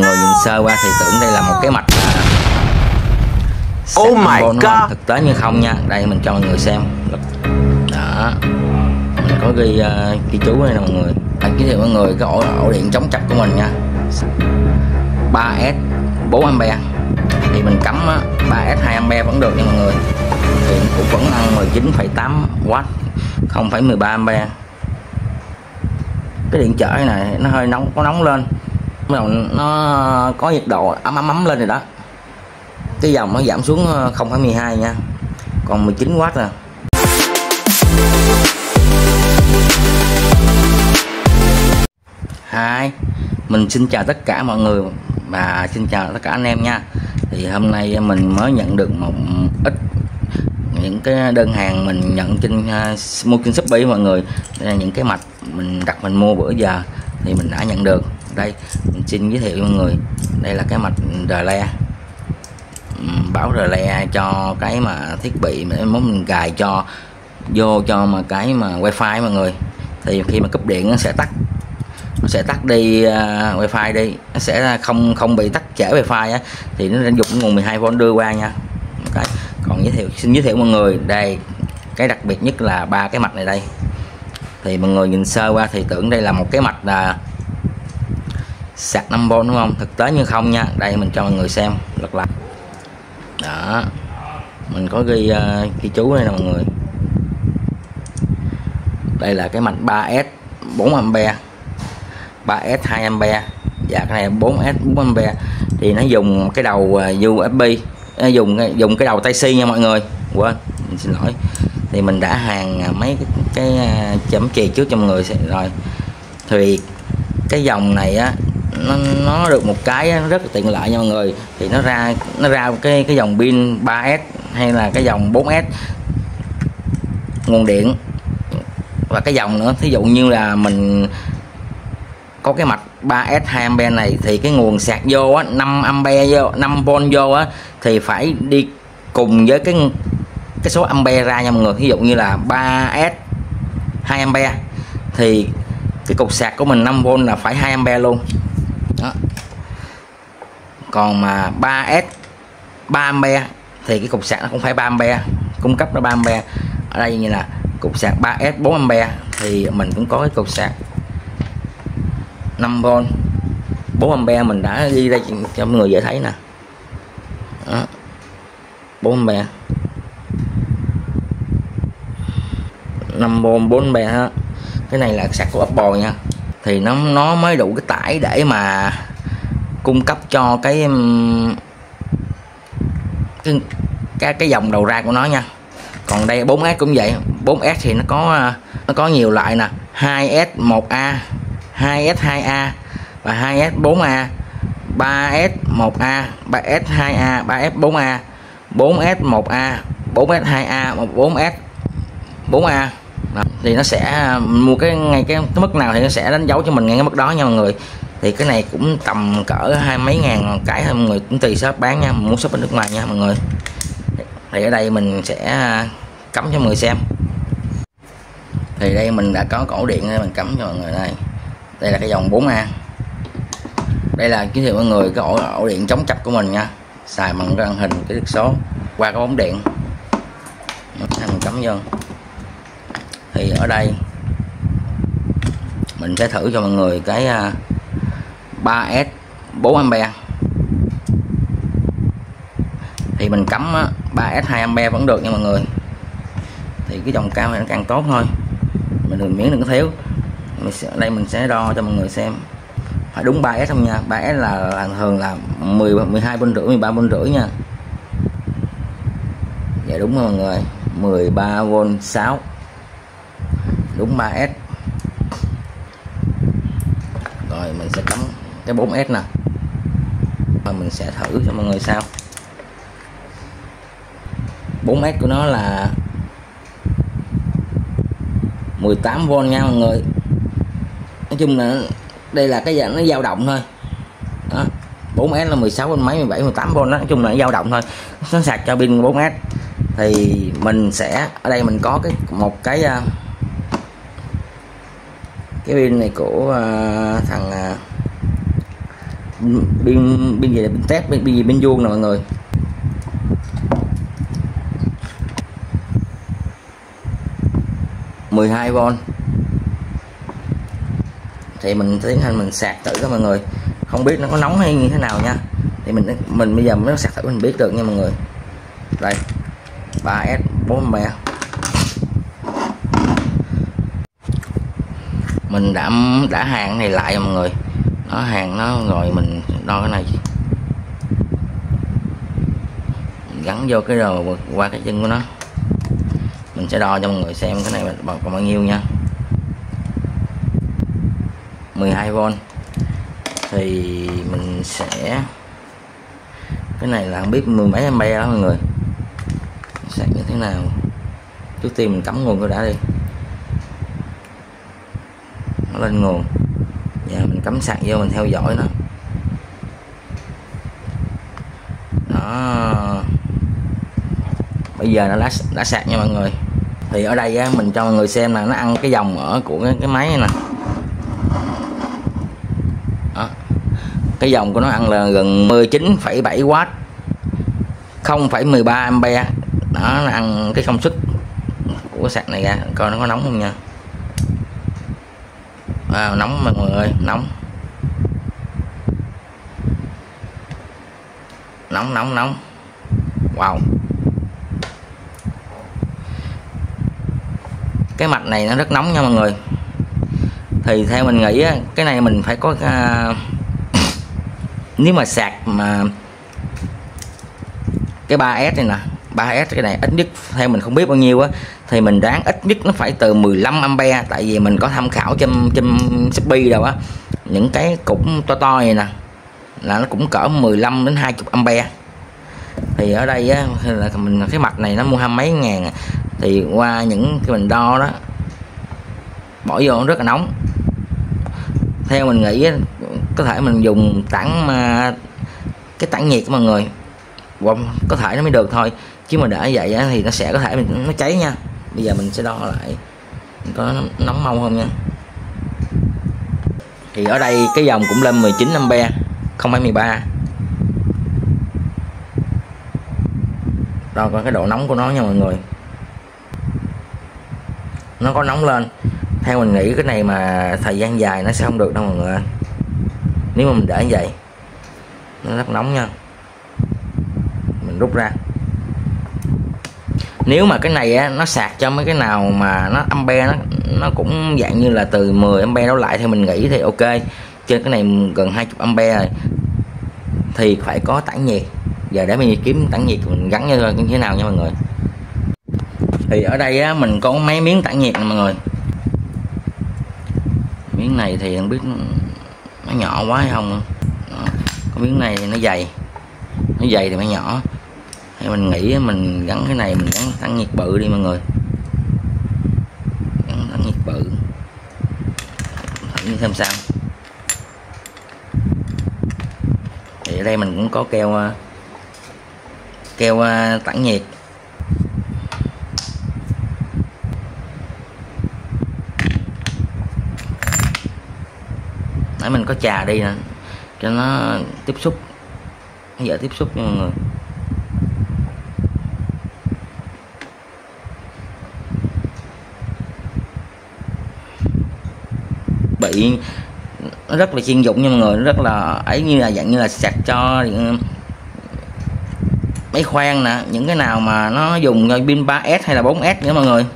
Người nhìn sơ qua thì tưởng đây là một cái mạch oh my god, thực tế như không nha. Đây mình cho mọi người xem đó, mình có ghi chú đây nè mọi người. Anh giới thiệu mọi người cái ổ điện chống chập của mình nha, 3S 4A thì mình cắm 3S 2A vẫn được nha mọi người, thì cũng vẫn ăn 19,8W, 0,13A. Cái điện trở này nó hơi nóng, có nóng lên, nó có nhiệt độ ấm lên rồi đó, cái dòng nó giảm xuống 0,12 nha, còn 19W nè. Hi, mình xin chào tất cả mọi người và xin chào tất cả anh em nha. Thì hôm nay mình mới nhận được một ít những cái đơn hàng mình nhận trên mua trên Shopee mọi người. Đây là những cái mạch mình đặt mình mua bữa giờ thì mình đã nhận được. Đây mình xin giới thiệu mọi người, đây là cái mạch relay, báo relay cho cái mà thiết bị mình muốn mình cài cho vô cho mà cái mà wifi mọi người. Thì khi mà cúp điện nó sẽ tắt, nó sẽ tắt đi wifi đi, nó sẽ không bị tắt trễ wifi á, thì nó nên dùng nguồn 12V đưa qua nha. Okay. Còn xin giới thiệu mọi người đây, cái đặc biệt nhất là ba cái mạch này đây. Thì mọi người nhìn sơ qua thì tưởng đây là một cái mạch là sạc 5V đúng không? Thực tế như không nha. Đây mình cho mọi người xem lật lại. Đó. Mình có ghi chú đây nè mọi người. Đây là cái mạch 3S 4A, 3S 2A và cái này 4S 4A, thì nó dùng cái đầu USB, dùng cái đầu Type-C nha mọi người. Quên, mình xin lỗi. Thì mình đã hàng mấy cái chấm chì trước cho mọi người rồi. Thì cái dòng này á, nó được một cái rất là tiện lợi nha mọi người, thì nó ra cái dòng pin 3S hay là cái dòng 4S nguồn điện, và cái dòng nữa, thí dụ như là mình có cái mạch 3S 2A này thì cái nguồn sạc vô á, 5A vô, 5V vô á, thì phải đi cùng với cái số ampere ra nha mọi người. Ví dụ như là 3S 2A thì cái cục sạc của mình 5V là phải 2A luôn đó. Còn mà 3S 3A thì cái cục sạc nó cũng phải 3A, cung cấp nó 3A. Ở đây như là cục sạc 3S 4A thì mình cũng có cái cục sạc 5V 4A, mình đã ghi ra cho mọi người dễ thấy nè. Đó. 4A 5V 4A đó. Cái này là sạc của Apple nha, thì nó mới đủ cái tải để mà cung cấp cho cái dòng đầu ra của nó nha. Còn đây 4S cũng vậy, 4S thì nó có nhiều loại nè, 2S 1A, 2S 2A và 2S 4A, 3S 1A, 3S 2A, 3S 4A, 4S 1A, 4S 2A, 4S 4A. Đó. Thì nó sẽ mua cái mức nào thì nó sẽ đánh dấu cho mình ngay cái mức đó nha mọi người. Thì cái này cũng tầm cỡ 20 mấy ngàn cái thôi mọi người, cũng tùy shop bán nha, mình muốn shop ở nước ngoài nha mọi người. Thì ở đây mình sẽ cắm cho mọi người xem. Thì đây mình đã có cổ điện đây, mình cắm cho mọi người đây. Đây là cái dòng 4A. Đây là giới thiệu mọi người cái ổ điện chống chập của mình nha, xài bằng cái màn hình cái đứt số qua cái bóng điện. Mình cắm vô. Thì ở đây mình sẽ thử cho mọi người cái 3S 4A. Thì mình cắm 3S 2A vẫn được nha mọi người. Thì cái dòng cao này nó càng tốt thôi, mình miễn đừng có thiếu. Ở đây mình sẽ đo cho mọi người xem, phải đúng 3S không nha. 3S là thường là 12V rưỡi, 13V rưỡi nha. Dạ đúng rồi mọi người, 13V 6, đúng 3S. Rồi mình sẽ cắm cái 4S nè, và mình sẽ thử cho mọi người sao. 4S của nó là 18V nha mọi người. Nói chung là đây là cái dạng nó dao động thôi đó. 4S là 16V mấy, 17, 18V đó. Nói chung là nó dao động thôi, nó sạc cho pin 4S. Thì mình sẽ ở đây mình có cái pin này của thằng bên gì là bên tép, bên gì bên vuông nè mọi người. V 12V thì mình tiến hành mình sạc thử các mọi người, không biết nó có nóng hay như thế nào nha. Thì mình bây giờ mới sạc thử mình biết được nha mọi người. Đây 3S 4A, mình đã hàng này lại mọi người, nó hàng nó rồi mình đo cái này, mình gắn vô cái đầu qua cái chân của nó, mình sẽ đo cho mọi người xem cái này còn bao nhiêu nha. 12V thì mình sẽ, cái này là không biết 10 mấy ampere đó mọi người. Sạc như thế nào, trước tiên mình cắm nguồn vô đã đi, nó lên nguồn và mình cắm sạc vô, mình theo dõi nó đó. Bây giờ nó đã sạc nha mọi người. Thì ở đây á, mình cho mọi người xem là nó ăn cái dòng ở của cái máy này nè. Đó, cái dòng của nó ăn là gần 19,7W, 0,13A. Đó, nó ăn cái công suất của cái sạc này ra, coi nó có nóng không nha. Wow, nóng mọi người ơi, nóng. Wow, cái mạch này nó rất nóng nha mọi người. Thì theo mình nghĩ á, cái này mình phải có nếu mà sạc mà cái 3S này nè, 3S cái này ít nhất theo mình không biết bao nhiêu á, thì mình đoán ít nhất nó phải từ 15A. Tại vì mình có tham khảo trên Shopee đâu á, những cái cũng to này nè là nó cũng cỡ 15 đến 20A. Thì ở đây á, là mình cái mạch này nó mua 20 mấy ngàn, thì qua những cái mình đo đó bỏ vô nó rất là nóng. Theo mình nghĩ có thể mình dùng cái tản nhiệt của mọi người có thể nó mới được thôi, chứ mà để vậy thì nó sẽ có thể nó cháy nha. Bây giờ mình sẽ đo lại có nóng mông không nha. Thì ở đây cái dòng cũng lên 19A, 0,13. Đo coi cái độ nóng của nó nha mọi người, nó có nóng lên. Theo mình nghĩ cái này mà thời gian dài nó sẽ không được đâu mọi người. Nếu mà mình để như vậy nó rất nóng nha. Mình rút ra, nếu mà cái này á, nó sạc cho mấy cái nào mà nó ampere nó cũng dạng như là từ 10A đổ lại thì mình nghĩ thì ok. Trên cái này gần 20A rồi thì phải có tản nhiệt. Giờ để mình kiếm tản nhiệt mình gắn như thế nào nha mọi người. Thì ở đây á, mình có mấy miếng tản nhiệt này mọi người. Miếng này thì không biết nó nhỏ quá hay không. Đó, có miếng này thì nó dày thì mới nhỏ. Thì mình nghĩ mình gắn cái này, mình gắn tản nhiệt bự đi mọi người, gắn tản nhiệt bự thử xem sao. Thì ở đây mình cũng có keo tản nhiệt. Nãy mình có chà đi nè cho nó tiếp xúc, nó dễ tiếp xúc nha mọi người. Bị nó rất là chuyên dụng nha mọi người, nó rất là ấy, như là dạng như là sạc cho máy khoan nè, những cái nào mà nó dùng pin 3S hay là 4S nữa mọi người.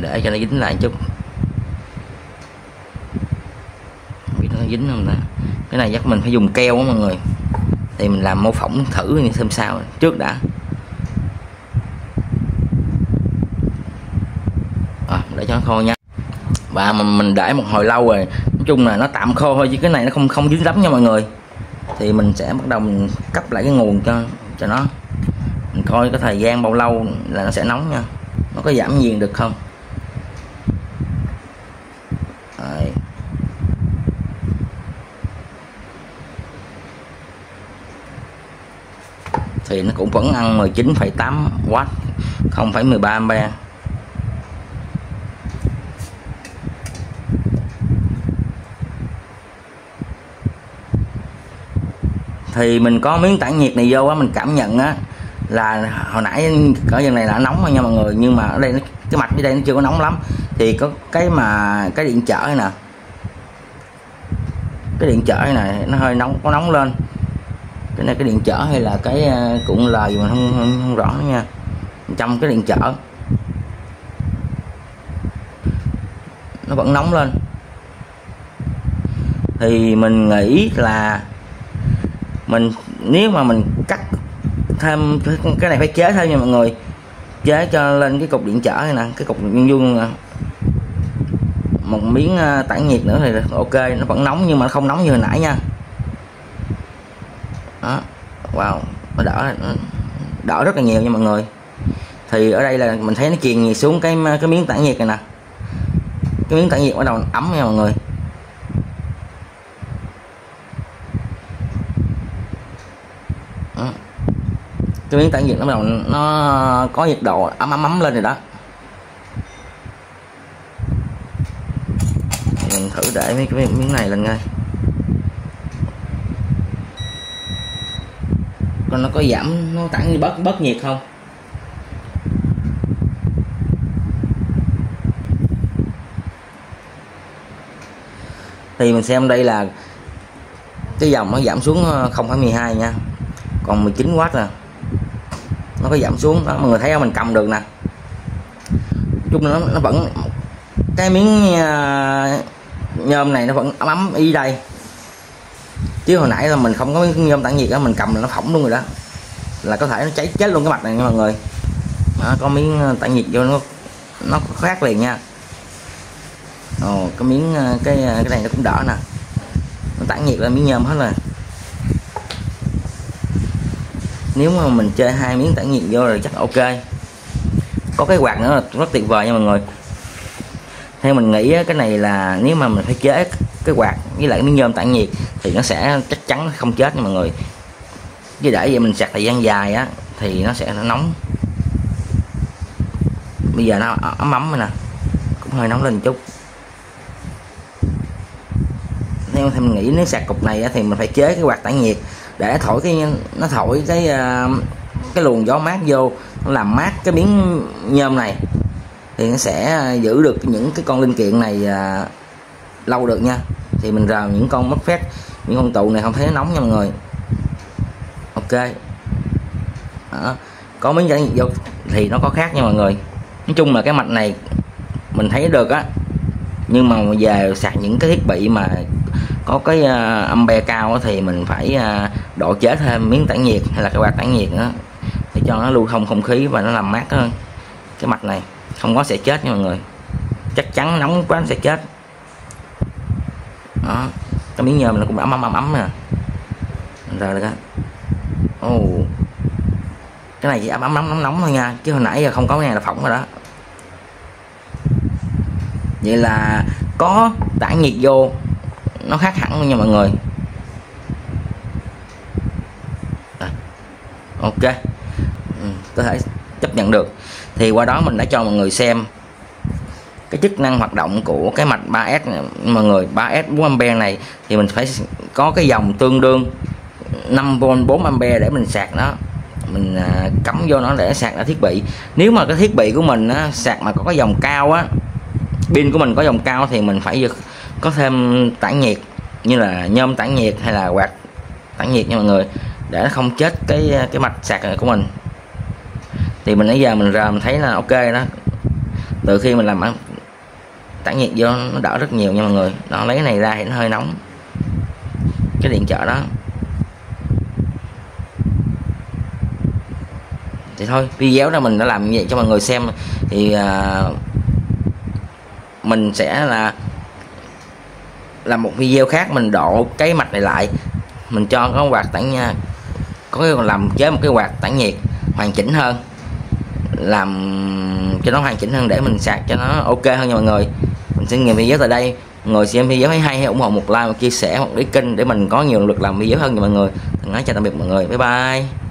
Để cho nó dính lại chút, không biết nó dính không ta. Cái này chắc mình phải dùng keo á mọi người. Thì mình làm mô phỏng thử xem sao trước đã. Để cho nó khô nha. Và mình để một hồi lâu rồi, nói chung là nó tạm khô thôi chứ cái này nó không dính lắm nha mọi người. Thì mình sẽ bắt đầu mình cấp lại cái nguồn cho nó, mình coi cái thời gian bao lâu là nó sẽ nóng nha, nó có giảm nhiệt được không. Thì nó cũng vẫn ăn 19,8W, 0,13A. thì mình có miếng tản nhiệt này vô á, mình cảm nhận á là hồi nãy ở dần này là nóng thôi nha mọi người, nhưng mà ở đây nó, cái mạch dưới đây nó chưa có nóng lắm. Thì có cái mà cái điện trở này nè, cái điện trở này nó hơi nóng, có nóng lên. Cái này cái điện trở hay là cái cuộn lời mà không rõ nữa nha. Trong cái điện trở nó vẫn nóng lên, thì mình nghĩ là mình nếu mà mình cắt thêm cái này phải chế thôi nha mọi người, chế cho lên cái cục điện trở này nè, cái cục nhân vuông nè, một miếng tản nhiệt nữa thì ok, nó vẫn nóng nhưng mà không nóng như hồi nãy nha. Đó, wow, nó đỡ rất là nhiều nha mọi người. Thì ở đây là mình thấy nó truyền nhiệt xuống cái miếng tản nhiệt này nè, cái miếng tản nhiệt bắt đầu ấm nha mọi người. Đó, cái miếng tản nhiệt nó bắt đầu nó có nhiệt độ ấm ấm ấm lên rồi đó. Mình thử để cái miếng này lên ngay, còn nó có giảm, nó tản đi bớt nhiệt không? Thì mình xem đây là cái dòng nó giảm xuống 0,12 nha, còn 19W nè, nó có giảm xuống đó, mọi người thấy không? Mình cầm được nè, chung là nó vẫn cái miếng nhôm này nó vẫn ấm ấm y đây. Chứ hồi nãy là mình không có miếng nhôm tản nhiệt đó, mình cầm là nó hỏng luôn rồi đó, là có thể nó cháy chết luôn cái mặt này nha mọi người. Đó, có miếng tản nhiệt vô nó khác liền nha. Ồ, cái miếng cái này nó cũng đỡ nè, nó tản nhiệt lên miếng nhôm hết rồi. Nếu mà mình chơi hai miếng tản nhiệt vô rồi chắc ok. Có cái quạt nữa là rất tuyệt vời nha mọi người. Theo mình nghĩ cái này là nếu mà mình phải chế cái quạt với lại miếng nhôm tản nhiệt thì nó sẽ chắc chắn không chết nha mọi người. Chứ để vậy mình sạc thời gian dài á thì nó sẽ nóng. Bây giờ nó ấm ấm rồi nè, cũng hơi nóng lên một chút. Theo mình nghĩ nếu sạc cục này á, thì mình phải chế cái quạt tản nhiệt để thổi cái nó thổi cái luồng gió mát vô, nó làm mát cái miếng nhôm này thì nó sẽ giữ được những cái con linh kiện này lâu được nha. Thì mình rào những con mất phép, những con tụ này không thấy nó nóng nha mọi người. Ok. Đó, có miếng tản nhiệt vô thì nó có khác nha mọi người. Nói chung là cái mạch này mình thấy được á, nhưng mà về sạc những cái thiết bị mà có cái ampere cao thì mình phải độ chế thêm miếng tản nhiệt hay là cái quạt tản nhiệt nữa để cho nó lưu thông không khí và nó làm mát hơn cái mạch này. Không có sẽ chết nha mọi người, chắc chắn nóng quá nó sẽ chết. Đó, cái miếng nhôm nó cũng ấm nè rồi được á. Oh, cái này chỉ ấm thôi nha, chứ hồi nãy giờ không có, cái này là phỏng rồi đó. Vậy là có tản nhiệt vô nó khác hẳn luôn nha mọi người. Ok, có thể chấp nhận được. Thì qua đó mình đã cho mọi người xem cái chức năng hoạt động của cái mạch 3S này, mọi người. 3S 4A này thì mình phải có cái dòng tương đương 5V 4A để mình sạc nó, mình cắm vô nó để sạc ở thiết bị. Nếu mà cái thiết bị của mình á, sạc mà có cái dòng cao á, pin của mình có dòng cao thì mình phải có thêm tản nhiệt như là nhôm tản nhiệt hay là quạt tản nhiệt nha mọi người, để nó không chết cái mạch sạc của mình. Thì mình nãy giờ mình ra mình thấy là ok đó, từ khi mình làm tản nhiệt vô nó đỡ rất nhiều nha mọi người. Nó lấy cái này ra thì nó hơi nóng cái điện trở đó. Thì thôi, video đó mình đã làm như vậy cho mọi người xem. Thì mình sẽ là làm một video khác, mình độ cái mạch này lại, mình cho có quạt tản nha, có cái làm chế một cái quạt tản nhiệt hoàn chỉnh hơn, làm cho nó hoàn chỉnh hơn để mình sạc cho nó ok hơn nha mọi người. Mình sẽ nghiệm video tại đây. Mọi người xem video thấy hay ủng hộ một like, một chia sẻ, một cái kênh để mình có nhiều lực làm video hơn nha mọi người. Nói chào tạm biệt mọi người, bye bye.